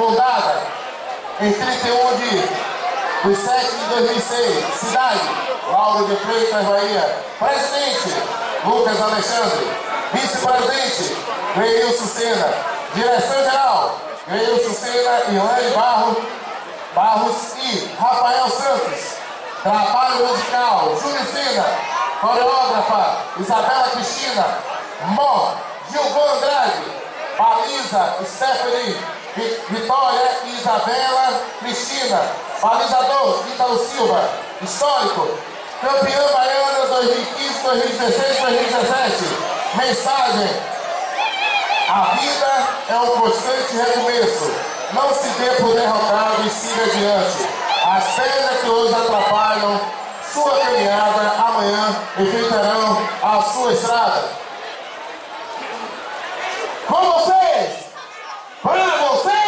fundada em 31/7/2006, cidade, Lauro de Freitas, Bahia. Presidente, Lucas Alexandre. Vice-presidente, Greilson Sena. Direção-geral, Greilson Sena, Ilani Barros e Rafael Santos. Trabalho musical, Júlio Sena. Coreógrafa, Isabela Cristina. Mó, Gilvan Andrade. Baliza, Stephanie. Vitória Isabela Cristina. Balizador, Vítalo Silva. Histórico, campeã baiana 2015, 2016, 2017. Mensagem: a vida é um constante recomeço. Não se dê por derrotado e siga adiante. As pernas que hoje atrapalham sua caminhada, amanhã enfrentarão a sua estrada. Com vocês, para vocês,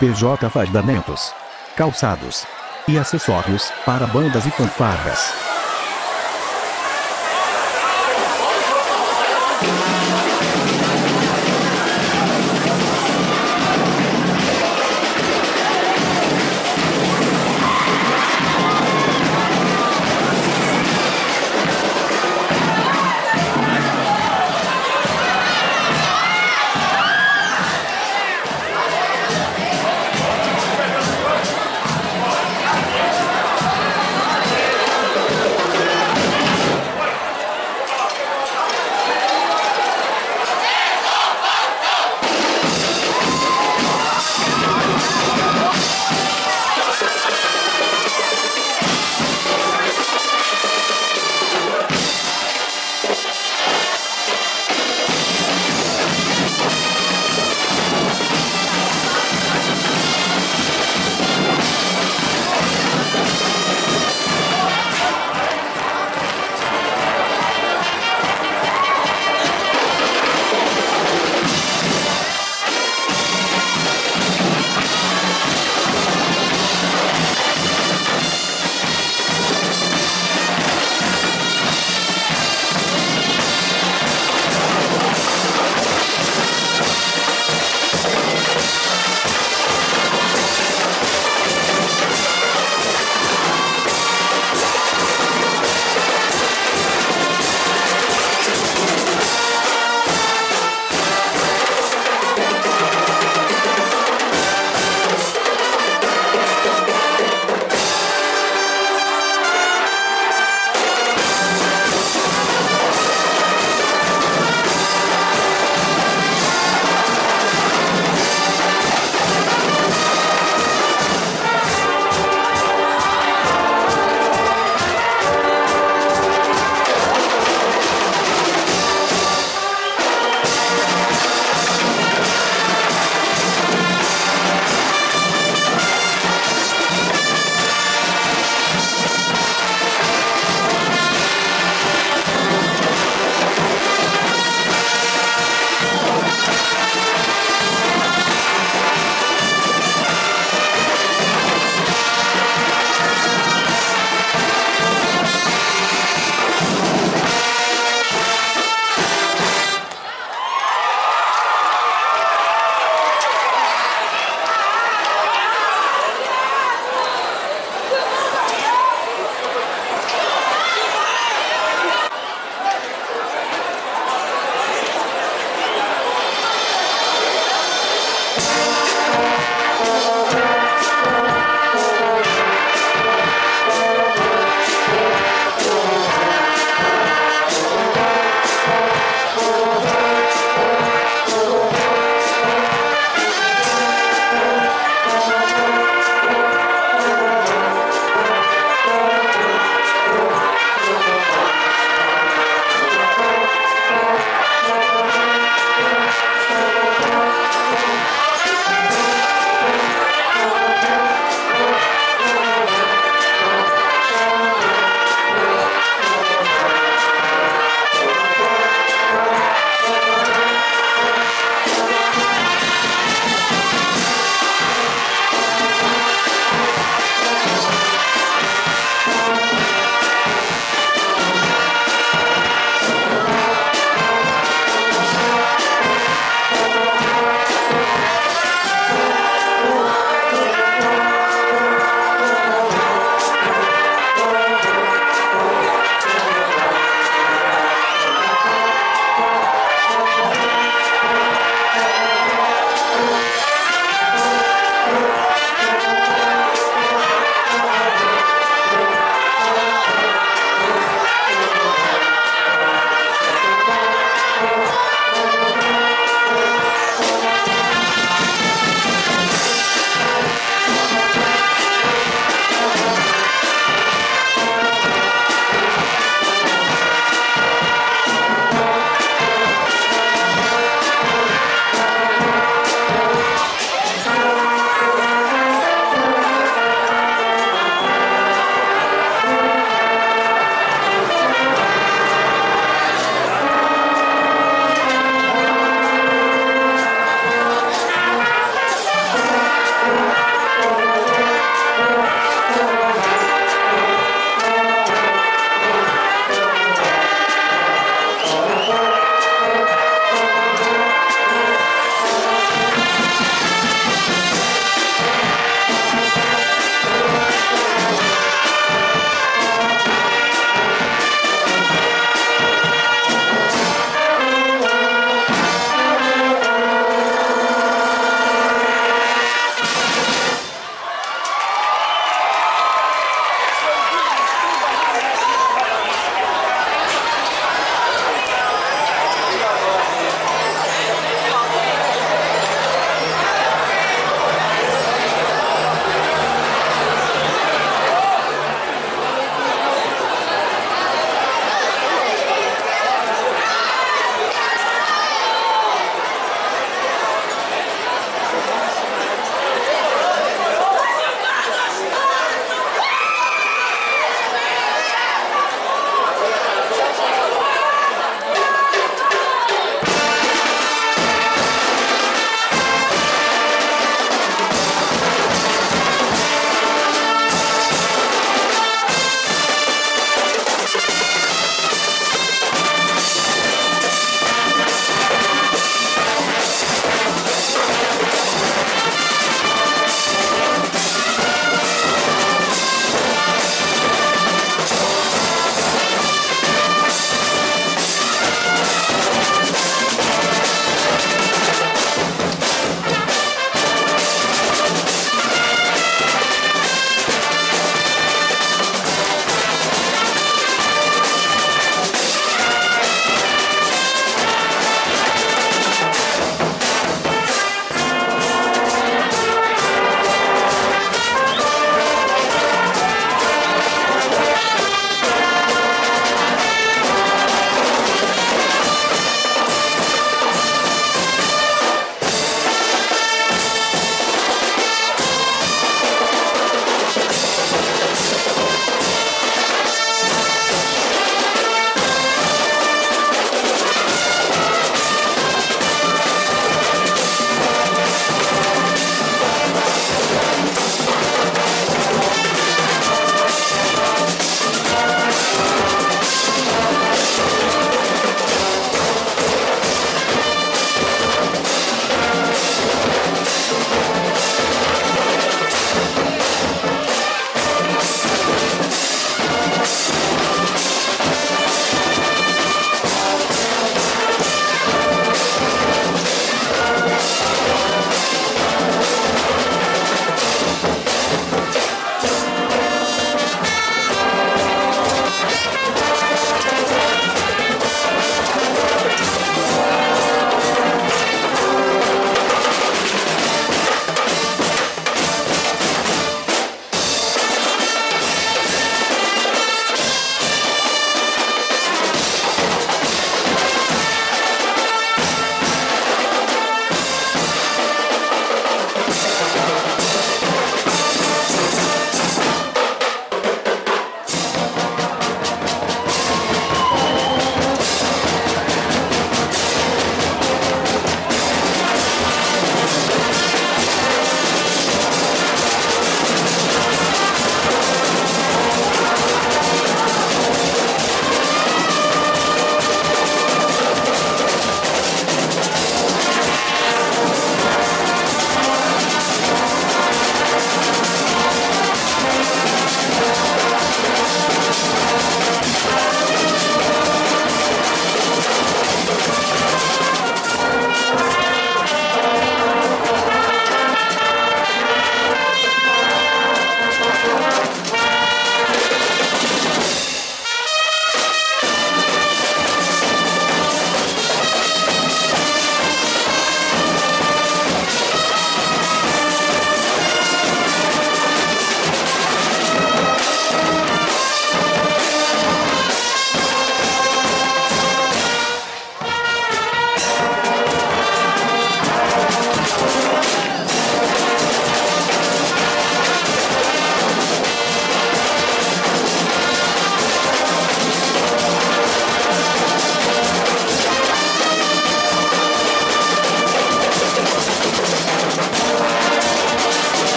PJ Fardamentos, calçados e acessórios para bandas e fanfarras.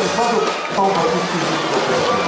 pessoal do São Francisco.